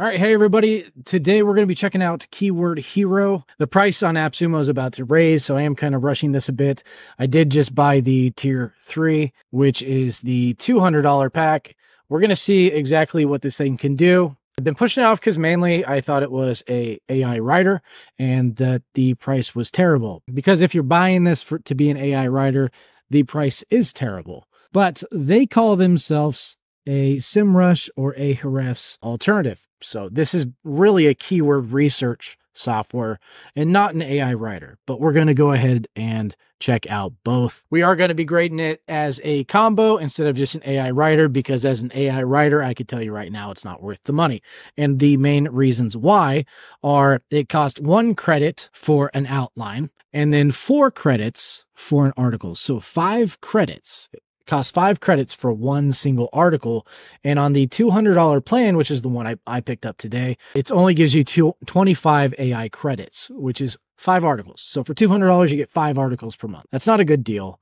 All right. Hey, everybody. Today, we're going to be checking out Keyword Hero. The price on AppSumo is about to raise, so I am kind of rushing this a bit. I did just buy the tier 3, which is the $200 pack. We're going to see exactly what this thing can do. I've been pushing it off because mainly I thought it was an AI writer and that the price was terrible. Because if you're buying this to be an AI writer, the price is terrible. But they call themselves a Semrush or Ahrefs alternative. So this is really a keyword research software and not an AI writer, but we're going to go ahead and check out both. We are going to be grading it as a combo instead of just an AI writer, because as an AI writer, I could tell you right now, it's not worth the money. And the main reasons why are it cost 1 credit for an outline and then 4 credits for an article. So 5 credits. Costs 5 credits for one single article. And on the $200 plan, which is the one I picked up today, it only gives you 25 AI credits, which is 5 articles. So for $200, you get 5 articles per month. That's not a good deal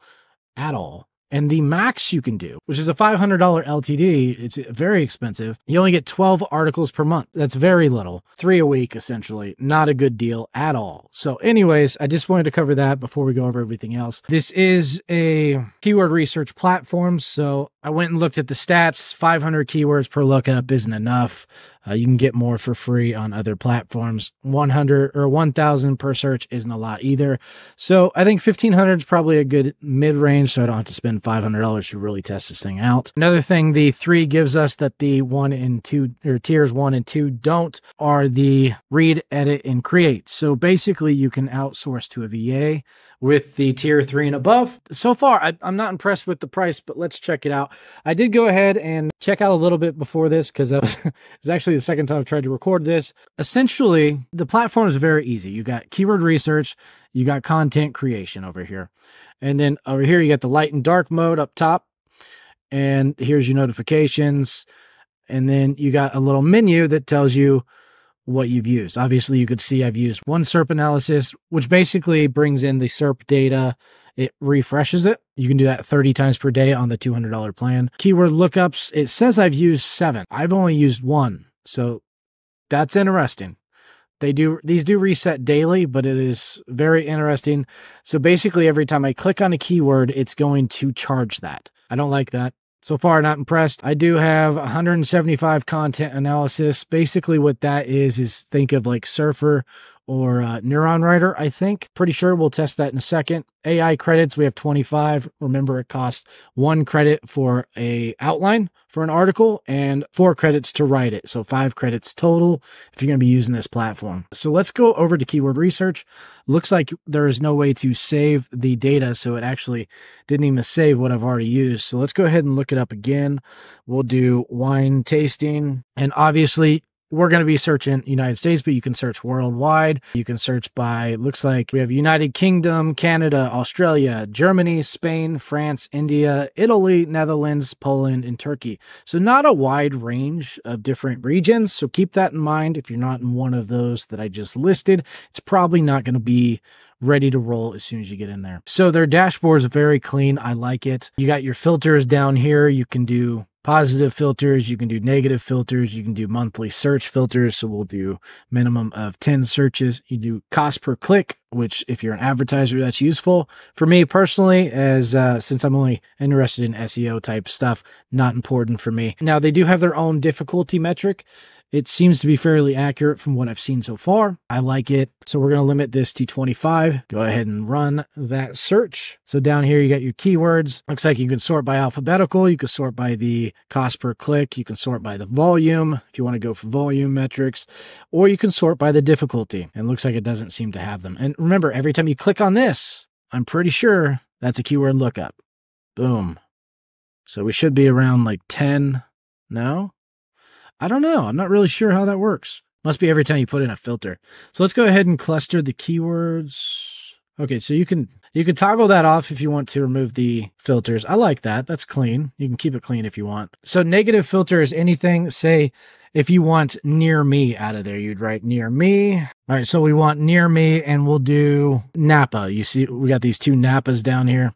at all. And the max you can do, which is a $500 LTD, it's very expensive. You only get 12 articles per month. That's very little. 3 a week, essentially. Not a good deal at all. So anyways, I just wanted to cover that before we go over everything else. This is a keyword research platform. So I went and looked at the stats. 500 keywords per lookup isn't enough. You can get more for free on other platforms. 100 or 1,000 per search isn't a lot either. So I think 1,500 is probably a good mid-range, so I don't have to spend $500 to really test this thing out. Another thing the 3 gives us that the 1 and 2, or tiers 1 and 2 don't, are the read, edit, and create. So basically you can outsource to a VA with the tier 3 and above. So far, I'm not impressed with the price, but let's check it out. I did go ahead and check out a little bit before this because that was it's actually the second time I've tried to record this. Essentially, the platform is very easy. You got keyword research, you got content creation over here. And then over here, you got the light and dark mode up top. And here's your notifications. And then you got a little menu that tells you what you've used. Obviously, you could see I've used one SERP analysis, which basically brings in the SERP data. It refreshes it. You can do that 30 times per day on the $200 plan. Keyword lookups, it says I've used 7. I've only used 1. So that's interesting. These do reset daily, but it is very interesting. So basically every time I click on a keyword, it's going to charge that. I don't like that. So far, not impressed. I do have 175 content analysis. Basically what that is think of like Surfer or NeuronWriter, I think. Pretty sure we'll test that in a second. AI credits, we have 25. Remember, it costs 1 credit for a outline for an article and 4 credits to write it. So 5 credits total if you're going to be using this platform. So let's go over to keyword research. Looks like there is no way to save the data, so it actually didn't even save what I've already used. So let's go ahead and look it up again. We'll do wine tasting. And obviously, we're going to be searching United States, but you can search worldwide. You can search by, looks like we have United Kingdom, Canada, Australia, Germany, Spain, France, India, Italy, Netherlands, Poland, and Turkey. So not a wide range of different regions. So keep that in mind. If you're not in one of those that I just listed, it's probably not going to be ready to roll as soon as you get in there. So their dashboard is very clean. I like it. You got your filters down here. You can do positive filters, you can do negative filters, you can do monthly search filters. So we'll do minimum of 10 searches. You do cost per click, which if you're an advertiser, that's useful. For me personally, as since I'm only interested in SEO type stuff, not important for me. Now they do have their own difficulty metric. It seems to be fairly accurate from what I've seen so far. I like it. So we're going to limit this to 25. Go ahead and run that search. So down here, you got your keywords. Looks like you can sort by alphabetical. You can sort by the cost per click. You can sort by the volume if you want to go for volume metrics, or you can sort by the difficulty. And it looks like it doesn't seem to have them. And remember, every time you click on this, I'm pretty sure that's a keyword lookup. Boom. So we should be around like 10. No? I don't know. I'm not really sure how that works. Must be every time you put in a filter. So let's go ahead and cluster the keywords. Okay, so you can toggle that off if you want to remove the filters. I like that. That's clean. You can keep it clean if you want. So negative filter is anything, say, if you want near me out of there, you'd write near me. All right, so we want near me, and we'll do Napa. You see, we got these 2 Napas down here.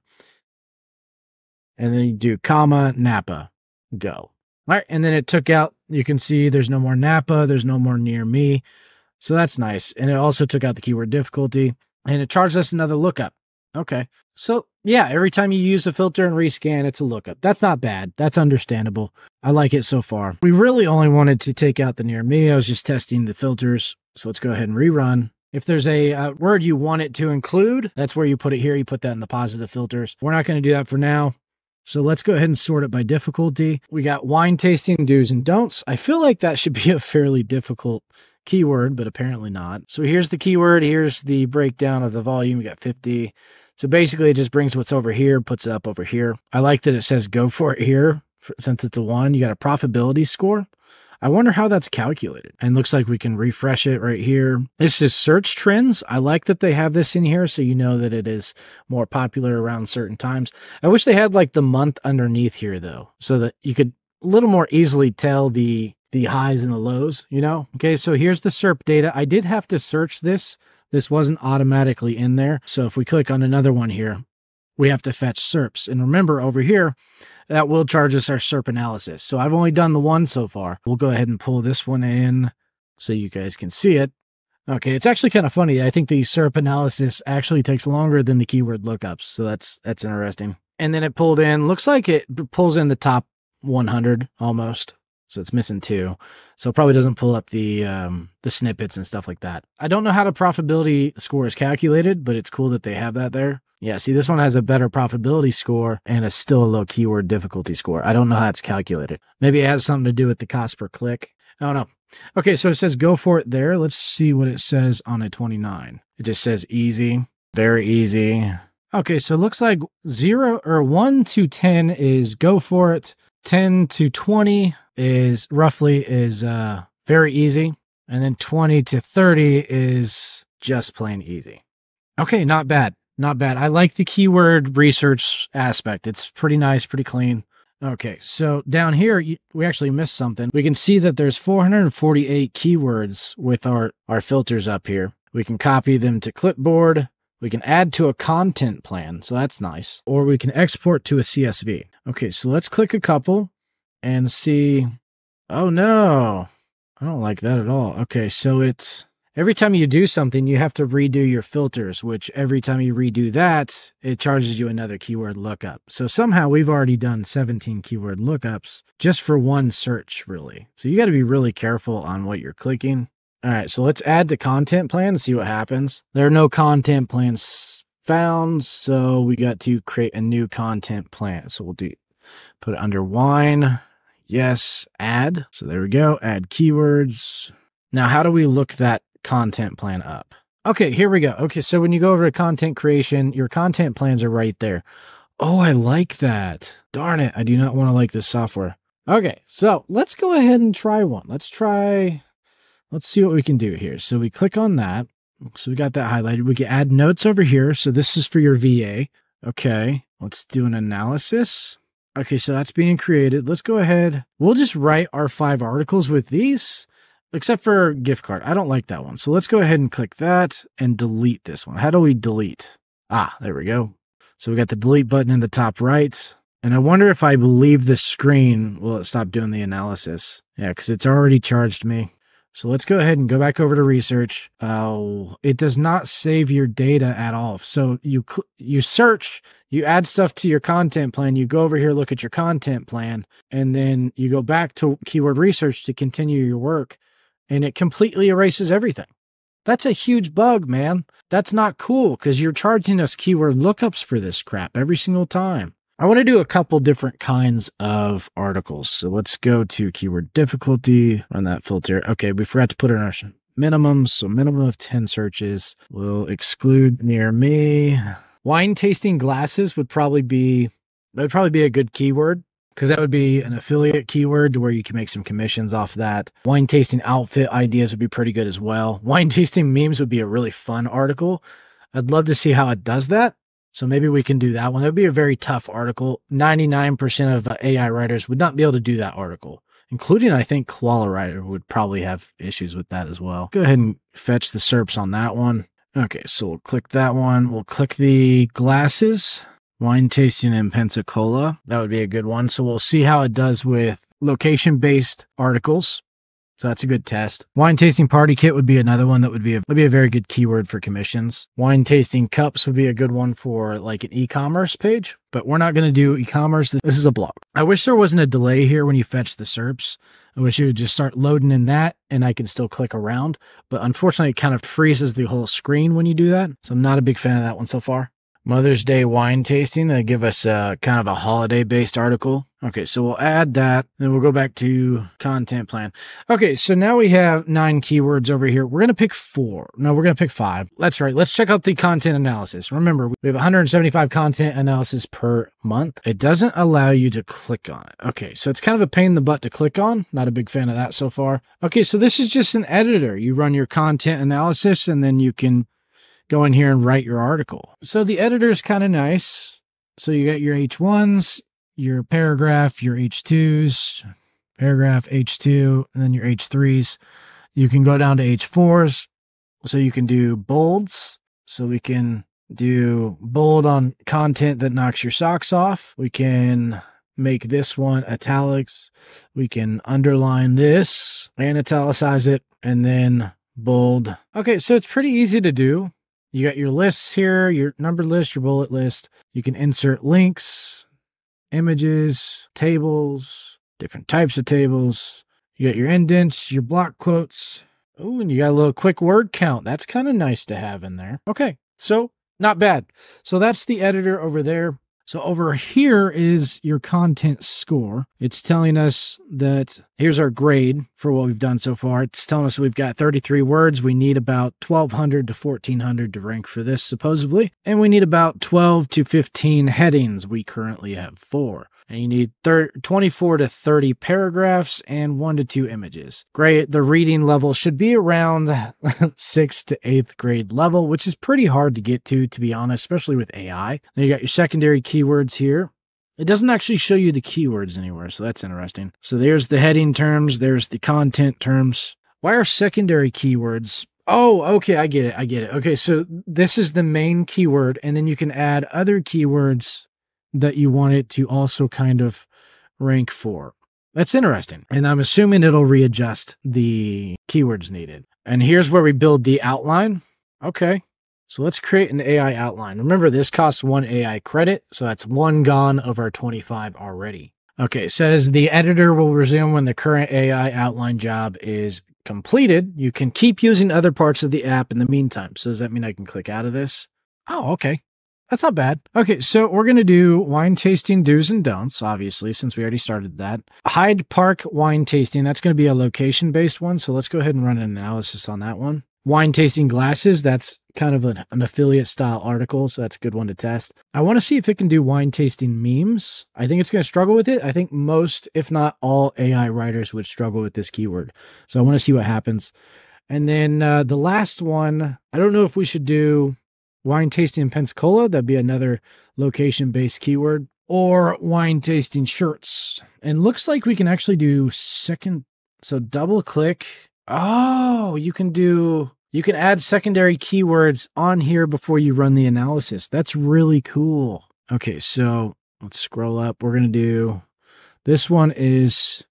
And then you do comma, Napa, go. All right, and then it took out, you can see there's no more Napa, there's no more near me. So that's nice. And it also took out the keyword difficulty and it charged us another lookup. Okay. So yeah, every time you use a filter and rescan, it's a lookup. That's not bad. That's understandable. I like it so far. We really only wanted to take out the near me. I was just testing the filters. So let's go ahead and rerun. If there's a word you want it to include, that's where you put it here. You put that in the positive filters. We're not going to do that for now. So let's go ahead and sort it by difficulty. We got wine tasting, do's and don'ts. I feel like that should be a fairly difficult keyword, but apparently not. So here's the keyword. Here's the breakdown of the volume. We got 50. So basically it just brings what's over here, puts it up over here. I like that it says go for it here since it's a 1. You got a profitability score. I wonder how that's calculated. And looks like we can refresh it right here. This is search trends. I like that they have this in here so you know that it is more popular around certain times. I wish they had like the month underneath here though, so that you could a little more easily tell the highs and the lows, you know? Okay, so here's the SERP data. I did have to search this. This wasn't automatically in there. So if we click on another one here, we have to fetch SERPs. And remember over here, that will charge us our SERP analysis. So I've only done the one so far. We'll go ahead and pull this one in so you guys can see it. Okay, it's actually kind of funny. I think the SERP analysis actually takes longer than the keyword lookups. So that's interesting. And then it pulled in, looks like it pulls in the top 100 almost. So it's missing 2. So it probably doesn't pull up the snippets and stuff like that. I don't know how the profitability score is calculated, but it's cool that they have that there. Yeah, see, this one has a better profitability score and it's still a low keyword difficulty score. I don't know how it's calculated. Maybe it has something to do with the cost per click. I don't know. Okay, so it says go for it there. Let's see what it says on a 29. It just says easy, very easy. Okay, so it looks like 1 to 10 is go for it. 10 to 20 is roughly very easy. And then 20 to 30 is just plain easy. Okay, not bad. Not bad. I like the keyword research aspect. It's pretty nice, pretty clean. Okay, so down here, we actually missed something. We can see that there's 448 keywords with our filters up here. We can copy them to clipboard. We can add to a content plan, so that's nice. Or we can export to a CSV. Okay, so let's click a couple and see. Oh no, I don't like that at all. Okay, so it's... every time you do something, you have to redo your filters, which every time you redo that, it charges you another keyword lookup. So somehow we've already done 17 keyword lookups just for one search, really. So you got to be really careful on what you're clicking. All right, so let's add to content plan and see what happens. There are no content plans found, so we got to create a new content plan. So we'll put it under wine. Yes, add. So there we go, add keywords. Now, how do we look that content plan up? Okay, here we go. Okay, so when you go over to content creation, your content plans are right there. Oh, I like that. Darn it, I do not want to like this software. Okay, so let's go ahead and try one. Let's see what we can do here. So we click on that. So we got that highlighted. We can add notes over here. So this is for your VA. Okay, let's do an analysis. Okay, so that's being created. Let's go ahead. We'll just write our 5 articles with these. Except for gift card. I don't like that one. So let's go ahead and click that and delete this one. How do we delete? Ah, there we go. So we got the delete button in the top right. And I wonder if I leave the screen, will it stop doing the analysis? Yeah, because it's already charged me. So let's go ahead and go back over to research. Oh, it does not save your data at all. So you search, you add stuff to your content plan, you go over here, look at your content plan, and then you go back to keyword research to continue your work. And it completely erases everything. That's a huge bug, man. That's not cool because you're charging us keyword lookups for this crap every single time. I want to do a couple different kinds of articles. So let's go to keyword difficulty, run that filter. Okay, we forgot to put in our minimum. So minimum of 10 searches. We'll exclude near me. Wine tasting glasses would probably be, that'd probably be a good keyword. Because that would be an affiliate keyword where you can make some commissions off that. Wine tasting outfit ideas would be pretty good as well. Wine tasting memes would be a really fun article. I'd love to see how it does that. So maybe we can do that one. That would be a very tough article. 99% of AI writers would not be able to do that article, including I think Koala Writer would probably have issues with that as well. Go ahead and fetch the SERPs on that one. Okay, so we'll click that one. We'll click the glasses. Wine tasting in Pensacola. That would be a good one. So we'll see how it does with location-based articles. So that's a good test. Wine tasting party kit would be another one that would be a very good keyword for commissions. Wine tasting cups would be a good one for like an e-commerce page, but we're not going to do e-commerce. This is a blog. I wish there wasn't a delay here when you fetch the SERPs. I wish you would just start loading in that and I can still click around, but unfortunately it kind of freezes the whole screen when you do that. So I'm not a big fan of that one so far. Mother's Day wine tasting. They give us a kind of a holiday-based article. Okay, so we'll add that, and then we'll go back to content plan. Okay, so now we have 9 keywords over here. We're going to pick 4. No, we're going to pick 5. That's right. Let's check out the content analysis. Remember, we have 175 content analysis per month. It doesn't allow you to click on it. Okay, so it's kind of a pain in the butt to click on. Not a big fan of that so far. Okay, so this is just an editor. You run your content analysis, and then you can go in here and write your article. So the editor is kind of nice. So you got your H1s, your paragraph, your H2s, paragraph, H2, and then your H3s. You can go down to H4s. So you can do bolds. So we can do bold on content that knocks your socks off. We can make this one italics. We can underline this and italicize it and then bold. Okay, so it's pretty easy to do. You got your lists here, your numbered list, your bullet list. You can insert links, images, tables, different types of tables. You got your indents, your block quotes. Oh, and you got a little quick word count. That's kind of nice to have in there. Okay, so not bad. So that's the editor over there. So over here is your content score. It's telling us that here's our grade for what we've done so far. It's telling us we've got 33 words. We need about 1,200 to 1,400 to rank for this, supposedly. And we need about 12 to 15 headings. We currently have 4. And you need 24 to 30 paragraphs and 1 to 2 images. Great. The reading level should be around 6th to 8th grade level, which is pretty hard to get to be honest, especially with AI. Then you got your secondary keywords here. It doesn't actually show you the keywords anywhere, so that's interesting. So there's the heading terms. There's the content terms. Why are secondary keywords? Oh, okay. I get it. I get it. Okay. So this is the main keyword, and then you can add other keywords that you want it to also kind of rank for. That's interesting. And I'm assuming it'll readjust the keywords needed. And here's where we build the outline. Okay. So let's create an AI outline. Remember, this costs 1 AI credit. So that's 1 gone of our 25 already. Okay. It says the editor will resume when the current AI outline job is completed. You can keep using other parts of the app in the meantime. So does that mean I can click out of this? Oh, okay. That's not bad. Okay, so we're going to do wine tasting do's and don'ts, obviously, since we already started that. Hyde Park wine tasting, that's going to be a location-based one, so let's go ahead and run an analysis on that one. Wine tasting glasses, that's kind of an affiliate-style article, so that's a good one to test. I want to see if it can do wine tasting memes. I think it's going to struggle with it. I think most, if not all, AI writers would struggle with this keyword, so I want to see what happens. And then the last one, I don't know if we should do wine tasting in Pensacola, that'd be another location-based keyword, or wine tasting shirts. And looks like we can actually do second, so double click. Oh, you can add secondary keywords on here before you run the analysis. That's really cool. Okay, so let's scroll up. We're going to do, this one is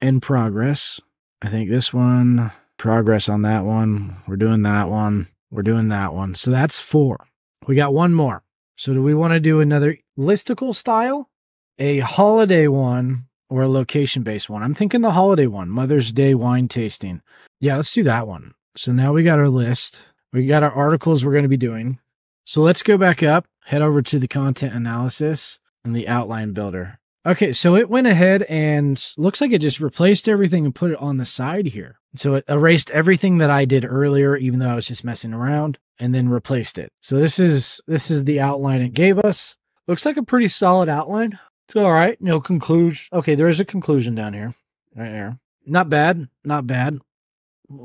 in progress. I think this one, progress on that one. We're doing that one. We're doing that one. So that's 4. We got one more. So do we want to do another listicle style, a holiday one, or a location-based one? I'm thinking the holiday one, Mother's Day wine tasting. Yeah, let's do that one. So now we got our list. We got our articles we're going to be doing. So let's go back up, head over to the content analysis and the outline builder. Okay, so it went ahead and looks like it just replaced everything and put it on the side here. So it erased everything that I did earlier, even though I was just messing around, and then replaced it. So this is the outline it gave us. Looks like a pretty solid outline. It's all right. No conclusion. Okay, there is a conclusion down here. Right here. Not bad. Not bad.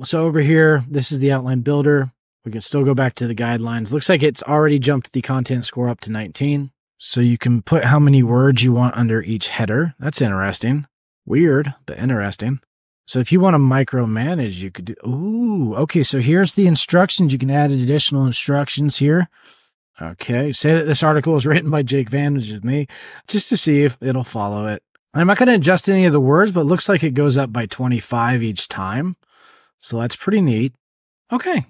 So over here, this is the outline builder. We can still go back to the guidelines. Looks like it's already jumped the content score up to 19. So you can put how many words you want under each header. That's interesting. Weird, but interesting. So if you want to micromanage, you could do, ooh, okay, so here's the instructions. You can add additional instructions here. Okay, say that this article is written by Jake Vandage with me, just to see if it'll follow it. I'm not going to adjust any of the words, but it looks like it goes up by 25 each time. So that's pretty neat. Okay.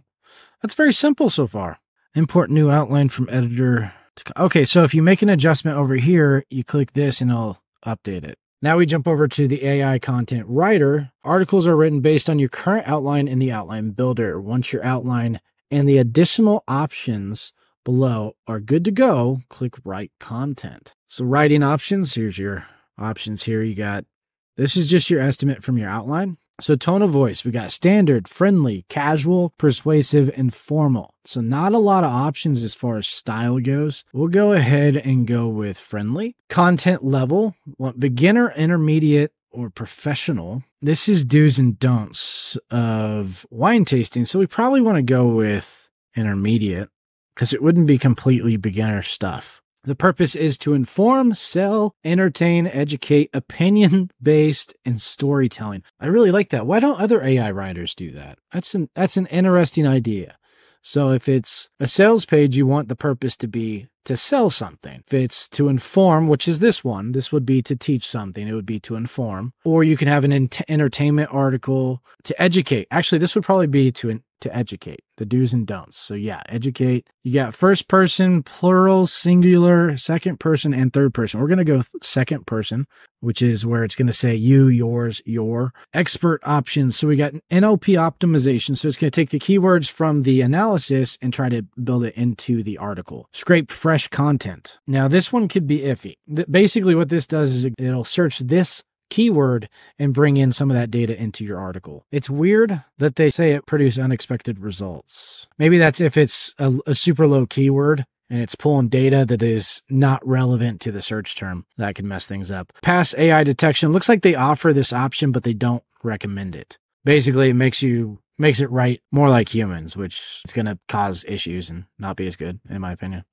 That's very simple so far. Import new outline from editor. Okay. So if you make an adjustment over here, you click this and it'll update it. Now we jump over to the AI content writer. Articles are written based on your current outline in the outline builder. Once your outline and the additional options below are good to go, click write content. So writing options, here's your options here. You got, this is just your estimate from your outline. So tone of voice, we got standard, friendly, casual, persuasive, and formal. So not a lot of options as far as style goes. We'll go ahead and go with friendly. Content level, want beginner, intermediate, or professional. This is do's and don'ts of wine tasting. So we probably want to go with intermediate, because it wouldn't be completely beginner stuff. The purpose is to inform, sell, entertain, educate, opinion-based, and storytelling. I really like that. Why don't other AI writers do that? That's an interesting idea. So if it's a sales page, you want the purpose to be to sell something. If it's to inform, which is this one, this would be to teach something. It would be to inform. Or you can have an entertainment article to educate. Actually, this would probably be to educate, the do's and don'ts. So yeah, educate. You got first person, plural, singular, second person, and third person. We're going to go second person, which is where it's going to say you, yours, your. Expert options. So we got NLP optimization. So it's going to take the keywords from the analysis and try to build it into the article. Scrape fresh content. Now this one could be iffy. Basically what this does is it'll search this keyword and bring in some of that data into your article. It's weird that they say it produces unexpected results. Maybe that's if it's a super low keyword and it's pulling data that is not relevant to the search term. That can mess things up. Past AI detection. Looks like they offer this option, but they don't recommend it. Basically, it makes it write more like humans, which is going to cause issues and not be as good, in my opinion.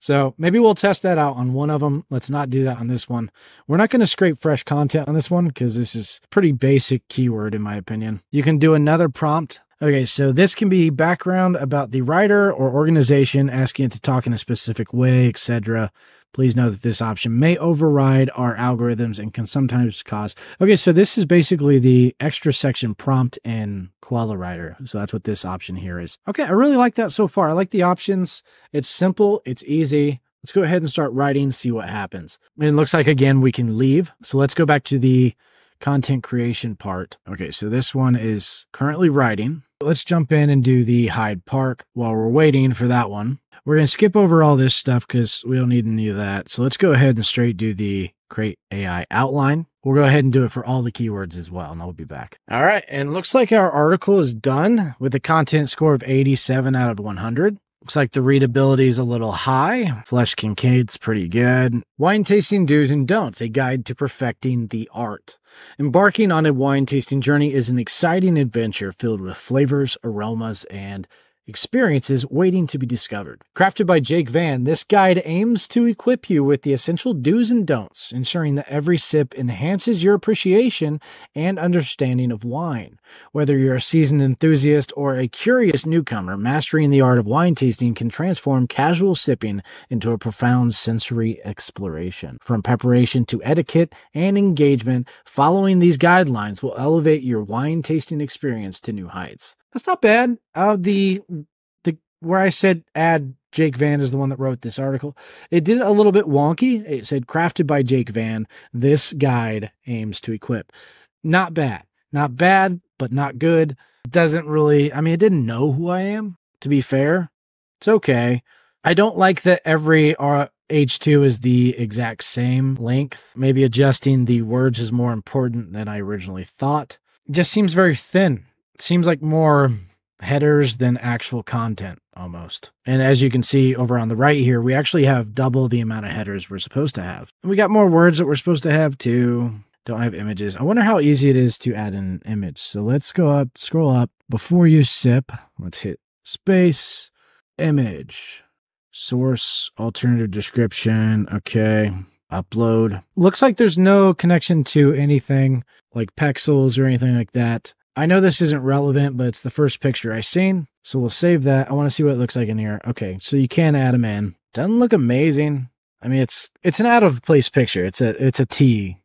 So maybe we'll test that out on one of them. Let's not do that on this one. We're not going to scrape fresh content on this one because this is pretty basic keyword, in my opinion. You can do another prompt. Okay, so this can be background about the writer or organization, asking it to talk in a specific way, etc. Please know that this option may override our algorithms and can sometimes cause... Okay, so this is basically the extra section prompt in Koala Writer. So that's what this option here is. Okay, I really like that so far. I like the options. It's simple. It's easy. Let's go ahead and start writing, see what happens. And it looks like, again, we can leave. So let's go back to the content creation part. Okay, so this one is currently writing. Let's jump in and do the Hyde Park while we're waiting for that one. We're going to skip over all this stuff because we don't need any of that. So let's go ahead and straight do the create AI outline. We'll go ahead and do it for all the keywords as well, and I'll be back. All right, and it looks like our article is done with a content score of 87 out of 100. Looks like the readability is a little high. Flesh Kincaid's pretty good. Wine tasting do's and don'ts, a guide to perfecting the art. Embarking on a wine tasting journey is an exciting adventure filled with flavors, aromas, and experiences waiting to be discovered. Crafted by Jake Van, this guide aims to equip you with the essential do's and don'ts, ensuring that every sip enhances your appreciation and understanding of wine. Whether you're a seasoned enthusiast or a curious newcomer, mastering the art of wine tasting can transform casual sipping into a profound sensory exploration. From preparation to etiquette and engagement, following these guidelines will elevate your wine tasting experience to new heights. That's not bad. The where I said add Jake Van is the one that wrote this article. It did a little bit wonky. It said crafted by Jake Van. This guide aims to equip. Not bad. Not bad, but not good. Doesn't really, I mean, it didn't know who I am, to be fair. It's okay. I don't like that every H2 is the exact same length. Maybe adjusting the words is more important than I originally thought. It just seems very thin. Seems like more headers than actual content almost. And as you can see over on the right here, we actually have double the amount of headers we're supposed to have. And we got more words that we're supposed to have too. Don't have images. I wonder how easy it is to add an image. So let's go up, scroll up. Before you sip, let's hit space, image, source, alternative description. Okay. Upload. Looks like there's no connection to anything like Pexels or anything like that. I know this isn't relevant, but it's the first picture I've seen, so we'll save that. I want to see what it looks like in here. Okay, so you can add them in. Doesn't look amazing. I mean, it's an out of place picture. It's a tea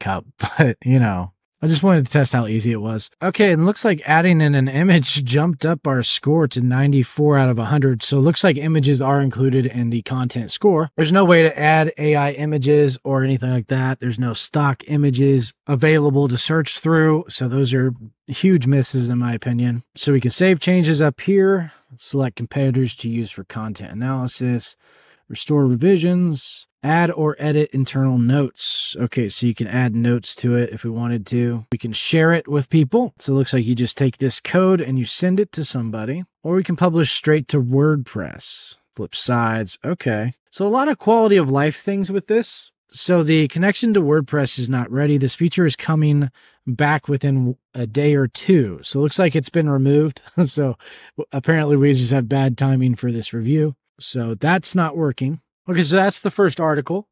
cup, but you know, I just wanted to test how easy it was. Okay, it looks like adding in an image jumped up our score to 94 out of 100. So it looks like images are included in the content score. There's no way to add AI images or anything like that. There's no stock images available to search through. So those are huge misses in my opinion. So we can save changes up here, select competitors to use for content analysis, restore revisions, add or edit internal notes. Okay, so you can add notes to it if we wanted to. We can share it with people. So it looks like you just take this code and you send it to somebody. Or we can publish straight to WordPress. Flip sides. Okay. So a lot of quality of life things with this. So the connection to WordPress is not ready. This feature is coming back within a day or two. So it looks like it's been removed. So apparently we just have bad timing for this review. So that's not working. Okay, so that's the first article.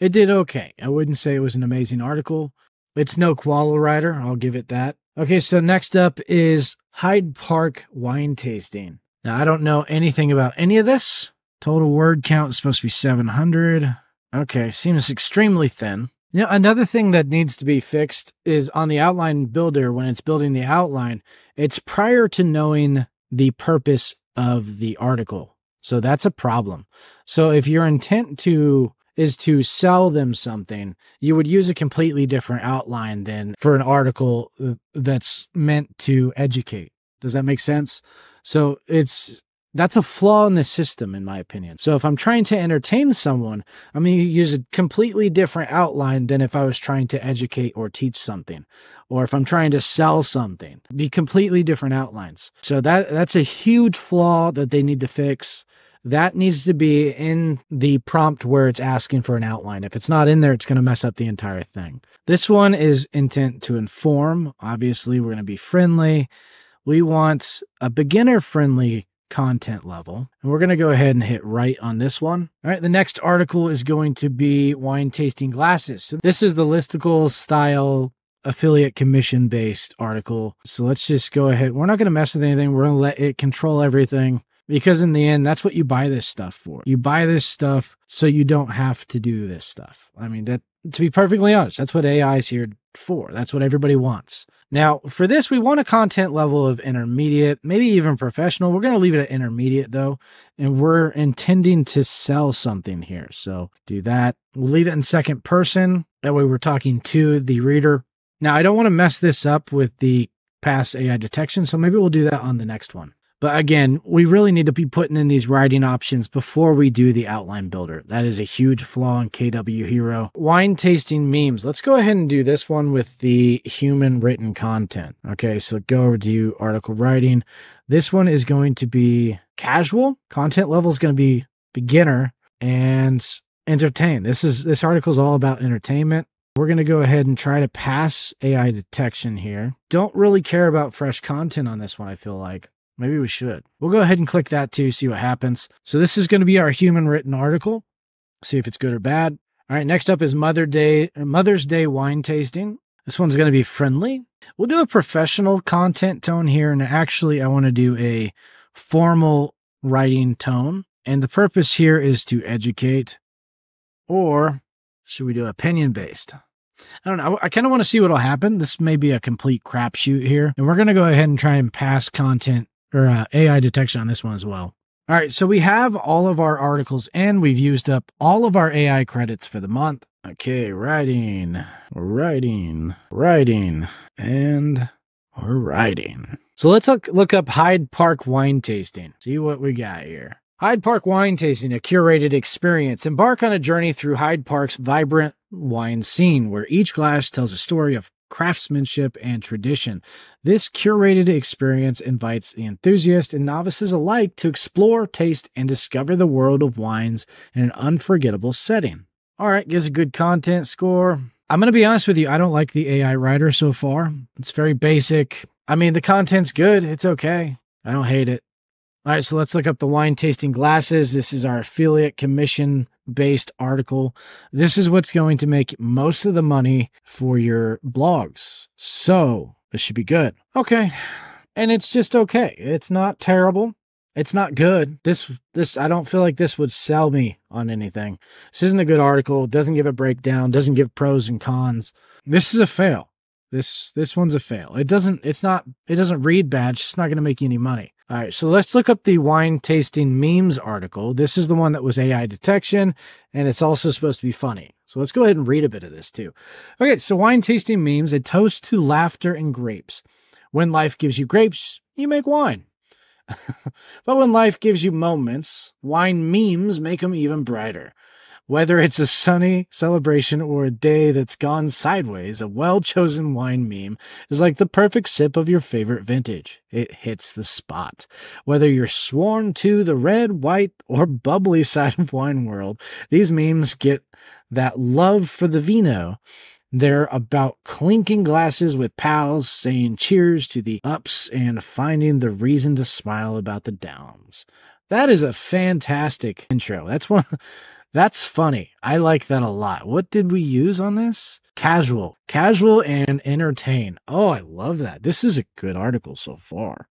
It did okay. I wouldn't say it was an amazing article. It's no Koala Writer. I'll give it that. Okay, so next up is Hyde Park Wine Tasting. Now, I don't know anything about any of this. Total word count is supposed to be 700. Okay, seems extremely thin. You know, another thing that needs to be fixed is on the outline builder, when it's building the outline, it's prior to knowing the purpose of the article. So that's a problem. So if your intent is to sell them something, you would use a completely different outline than for an article that's meant to educate. Does that make sense? So that's a flaw in the system, in my opinion. So if I'm trying to entertain someone, I'm going to use a completely different outline than if I was trying to educate or teach something, or if I'm trying to sell something. It'd be completely different outlines. So that's a huge flaw that they need to fix. That needs to be in the prompt where it's asking for an outline. If it's not in there, it's going to mess up the entire thing. This one is intent to inform. Obviously, we're going to be friendly. We want a beginner-friendly content level. And we're going to go ahead and hit right on this one. All right, the next article is going to be wine tasting glasses. So this is the listicle style affiliate commission based article. So let's just go ahead. We're not going to mess with anything. We're going to let it control everything because in the end, that's what you buy this stuff for. You buy this stuff so you don't have to do this stuff. I mean, that, to be perfectly honest, that's what AI is here for. That's what everybody wants. Now, for this, we want a content level of intermediate, maybe even professional. We're going to leave it at intermediate, though, and we're intending to sell something here. So do that. We'll leave it in second person. That way we're talking to the reader. Now, I don't want to mess this up with the past AI detection, so maybe we'll do that on the next one. But again, we really need to be putting in these writing options before we do the outline builder. That is a huge flaw in KW Hero. Wine tasting memes. Let's go ahead and do this one with the human written content. Okay, so go over to article writing. This one is going to be casual. Content level is going to be beginner and entertain. This article is all about entertainment. We're going to go ahead and try to pass AI detection here. Don't really care about fresh content on this one, I feel like. Maybe we should. We'll go ahead and click that too, see what happens. So this is going to be our human written article. See if it's good or bad. All right, next up is Mother's Day wine tasting. This one's going to be friendly. We'll do a professional content tone here. And actually, I want to do a formal writing tone. And the purpose here is to educate. Or should we do opinion-based? I don't know. I kind of want to see what will happen. This may be a complete crapshoot here. And we're going to go ahead and try and pass content or AI detection on this one as well. All right, so we have all of our articles in. We've used up all of our AI credits for the month. Okay, writing, and writing. So let's look up Hyde Park wine tasting. See what we got here. Hyde Park Wine Tasting, a curated experience. Embark on a journey through Hyde Park's vibrant wine scene, where each glass tells a story of craftsmanship and tradition. This curated experience invites the enthusiasts and novices alike to explore, taste, and discover the world of wines in an unforgettable setting. All right, gives a good content score. I'm going to be honest with you, I don't like the AI writer so far. It's very basic. I mean, the content's good. It's okay. I don't hate it. All right, so let's look up the wine tasting glasses. This is our affiliate commission-based article. This is what's going to make most of the money for your blogs. So this should be good. Okay, and it's just okay. It's not terrible. It's not good. This I don't feel like this would sell me on anything. This isn't a good article. Doesn't give a breakdown. Doesn't give pros and cons. This is a fail. This one's a fail. It doesn't read bad. It's just not going to make you any money. All right, so let's look up the wine tasting memes article. This is the one that was AI detection, and it's also supposed to be funny. So let's go ahead and read a bit of this too. Okay, so wine tasting memes, a toast to laughter and grapes. When life gives you grapes, you make wine. But when life gives you moments, wine memes make them even brighter. Whether it's a sunny celebration or a day that's gone sideways, a well-chosen wine meme is like the perfect sip of your favorite vintage. It hits the spot. Whether you're sworn to the red, white, or bubbly side of wine world, these memes get that love for the vino. They're about clinking glasses with pals, saying cheers to the ups, and finding the reason to smile about the downs. That is a fantastic intro. That's funny. I like that a lot. What did we use on this? Casual. Casual and entertain. Oh, I love that. This is a good article so far.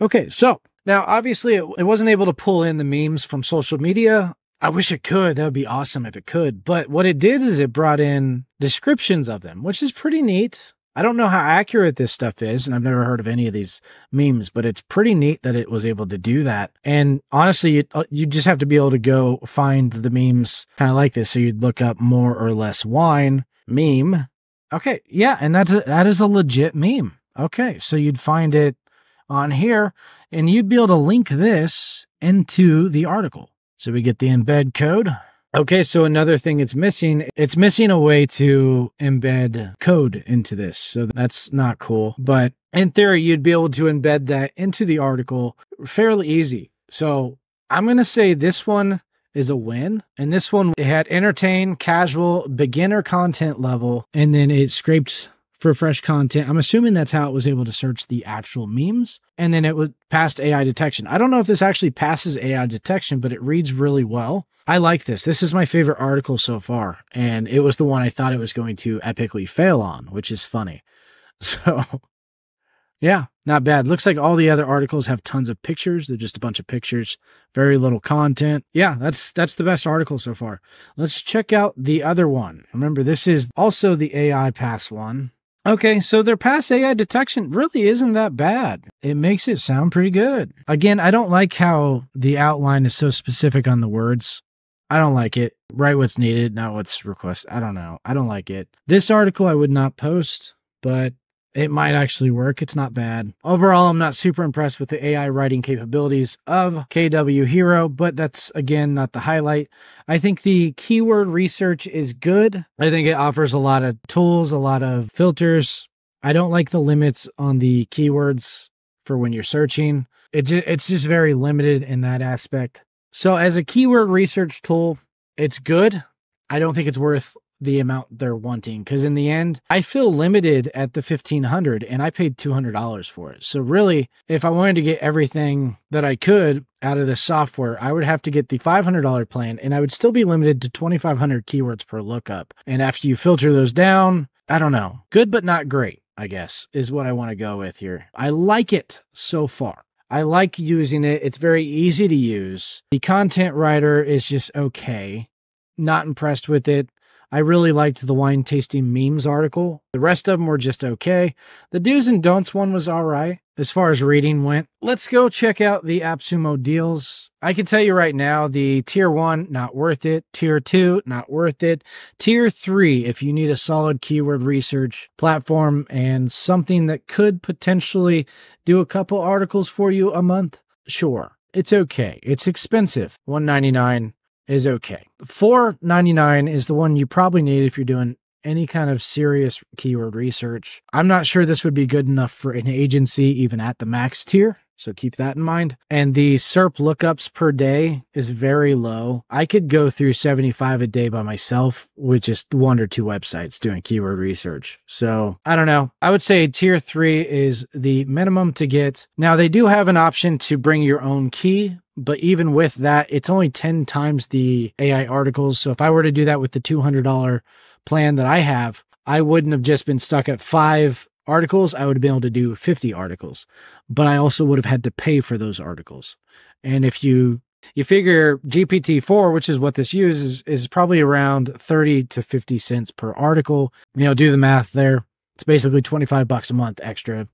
Okay, so now obviously it wasn't able to pull in the memes from social media. I wish it could. That would be awesome if it could. But what it did is it brought in descriptions of them, which is pretty neat. I don't know how accurate this stuff is, and I've never heard of any of these memes, but it's pretty neat that it was able to do that. And honestly, you just have to be able to go find the memes kind of like this. So you'd look up more or less wine meme. Okay, yeah, and that is a legit meme. Okay, so you'd find it on here, and you'd be able to link this into the article. So we get the embed code. Okay, so another thing it's missing a way to embed code into this. So that's not cool. But in theory, you'd be able to embed that into the article fairly easy. So I'm going to say this one is a win. And this one, it had entertain, casual, beginner content level, and then it scraped for fresh content. I'm assuming that's how it was able to search the actual memes. And then it would pass AI detection. I don't know if this actually passes AI detection, but it reads really well. I like this. This is my favorite article so far. And it was the one I thought it was going to epically fail on, which is funny. So yeah, not bad. Looks like all the other articles have tons of pictures. They're just a bunch of pictures, very little content. Yeah, that's the best article so far. Let's check out the other one. Remember, this is also the AI pass one. Okay, so their past AI detection really isn't that bad. It makes it sound pretty good. Again, I don't like how the outline is so specific on the words. I don't like it. Write what's needed, not what's requested. I don't know. I don't like it. This article I would not post, but it might actually work. It's not bad. Overall, I'm not super impressed with the AI writing capabilities of KW Hero, but that's, again, not the highlight. I think the keyword research is good. I think it offers a lot of tools, a lot of filters. I don't like the limits on the keywords for when you're searching. It's just very limited in that aspect. So as a keyword research tool, it's good. I don't think it's worth the amount they're wanting, because in the end, I feel limited at the 1500 and I paid $200 for it. So really, if I wanted to get everything that I could out of the software, I would have to get the $500 plan, and I would still be limited to 2,500 keywords per lookup. And after you filter those down, I don't know. Good, but not great, I guess, is what I want to go with here. I like it so far. I like using it. It's very easy to use. The content writer is just okay. Not impressed with it. I really liked the wine tasting memes article. The rest of them were just okay. The do's and don'ts one was all right as far as reading went. Let's go check out the AppSumo deals. I can tell you right now, the tier 1, not worth it. Tier 2, not worth it. Tier 3, if you need a solid keyword research platform and something that could potentially do a couple articles for you a month, sure, it's okay. It's expensive. $199. Is okay. $4.99 is the one you probably need if you're doing any kind of serious keyword research. I'm not sure this would be good enough for an agency even at the max tier, so keep that in mind. And the SERP lookups per day is very low. I could go through 75 a day by myself with just 1 or 2 websites doing keyword research. So I don't know. I would say tier 3 is the minimum to get. Now they do have an option to bring your own key, but even with that, it's only 10 times the AI articles. So if I were to do that with the $200 plan that I have, I wouldn't have just been stuck at 5 articles, I would have been able to do 50 articles, but I also would have had to pay for those articles. And if you figure GPT-4, which is what this uses, is probably around 30 to 50 cents per article. You know, do the math there. It's basically 25 bucks a month extra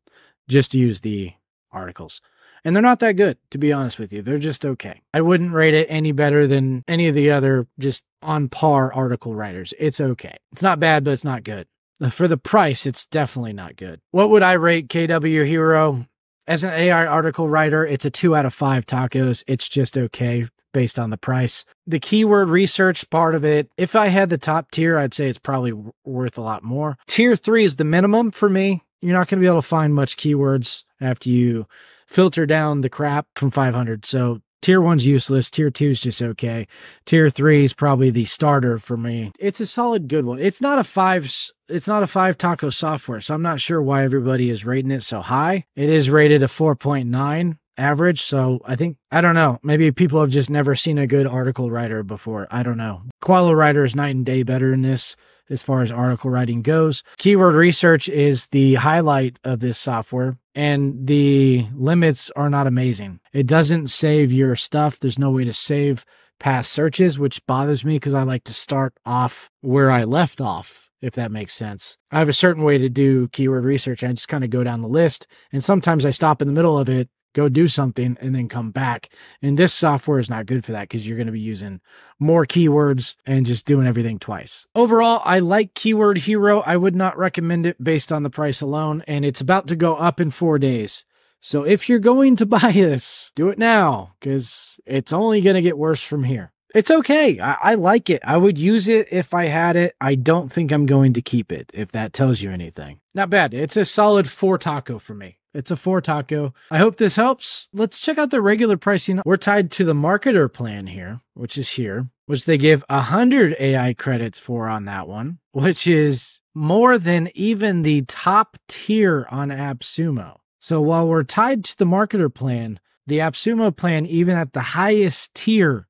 just to use the articles. And they're not that good, to be honest with you. They're just okay. I wouldn't rate it any better than any of the other just on par article writers. It's okay. It's not bad, but it's not good. For the price, it's definitely not good. What would I rate KW Hero? As an AI article writer, it's a 2 out of 5 tacos. It's just okay based on the price. The keyword research part of it, if I had the top tier, I'd say it's probably worth a lot more. Tier 3 is the minimum for me. You're not going to be able to find much keywords after you filter down the crap from 500. So tier 1's useless. Tier 2 is just okay. Tier 3 is probably the starter for me. It's a solid good one. It's not a 5. It's not a 5 taco software, so I'm not sure why everybody is rating it so high. It is rated a 4.9 average, so I think, I don't know, maybe people have just never seen a good article writer before. I don't know. Koala Writer is night and day better in this as far as article writing goes. Keyword research is the highlight of this software, and the limits are not amazing. It doesn't save your stuff. There's no way to save past searches, which bothers me because I like to start off where I left off, if that makes sense. I have a certain way to do keyword research. I just kind of go down the list, and sometimes I stop in the middle of it, go do something, and then come back. And this software is not good for that because you're going to be using more keywords and just doing everything twice. Overall, I like Keyword Hero. I would not recommend it based on the price alone, and it's about to go up in 4 days. So if you're going to buy this, do it now because it's only going to get worse from here. It's okay. I like it. I would use it if I had it. I don't think I'm going to keep it, if that tells you anything. Not bad. It's a solid 4 taco for me. It's a 4 taco. I hope this helps. Let's check out the regular pricing. We're tied to the marketer plan here, which is here, which they give 100 AI credits for on that one, which is more than even the top tier on AppSumo. So while we're tied to the marketer plan, the AppSumo plan, even at the highest tier,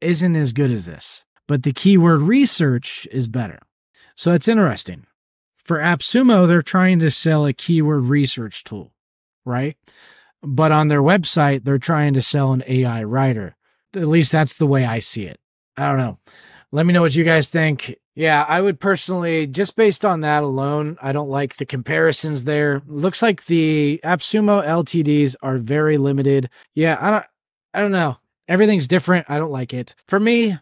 isn't as good as this, but the keyword research is better. So it's interesting. For AppSumo, they're trying to sell a keyword research tool, right? But on their website, they're trying to sell an AI writer. At least that's the way I see it. I don't know. Let me know what you guys think. Yeah, I would personally, just based on that alone, I don't like the comparisons there. Looks like the AppSumo LTDs are very limited. Yeah, I don't know. Everything's different. I don't like it. For me,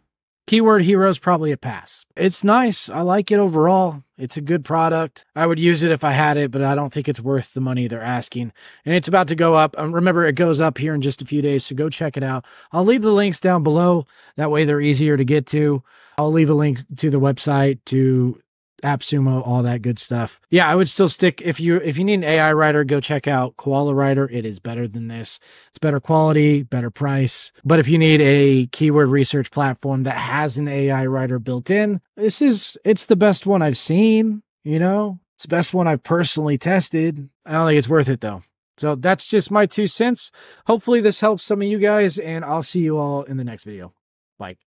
Keyword Hero is probably a pass. It's nice. I like it overall. It's a good product. I would use it if I had it, but I don't think it's worth the money they're asking. And it's about to go up. Remember, it goes up here in just a few days, so go check it out. I'll leave the links down below. That way they're easier to get to. I'll leave a link to the website, to AppSumo, all that good stuff. Yeah, I would still stick, if you need an AI writer, go check out Koala Writer. It is better than this. It's better quality, better price. But if you need a keyword research platform that has an AI writer built in, it's the best one I've seen, you know? It's the best one I've personally tested. I don't think it's worth it though. So that's just my 2 cents. Hopefully this helps some of you guys, and I'll see you all in the next video. Bye.